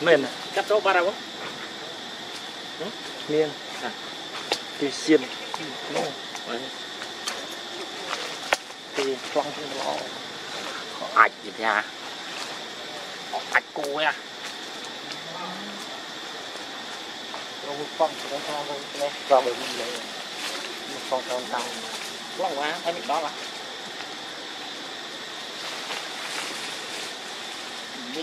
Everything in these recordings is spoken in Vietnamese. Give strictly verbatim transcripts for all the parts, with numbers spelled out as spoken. Miền cắt số ba đâu? Miền thì xiên thì phong nó ạch gì thế à? Ạch cô à? Nó phong nó phong nó phong nó phong nó phong phong quá thấy mình đó là biết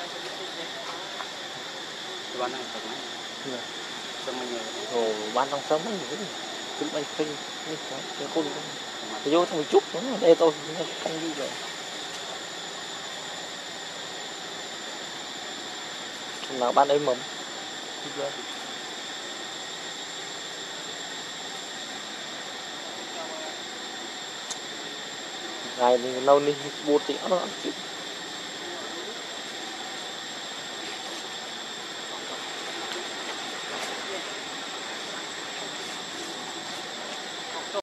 bán hàng sớm sớm bao nhiêu rồi bán hàng sớm bao nhiêu chúng anh phim cái khung vô thằng chút nó đây tôi không đi rồi nào ban ấy mầm ngày lâu đi buồn thì nó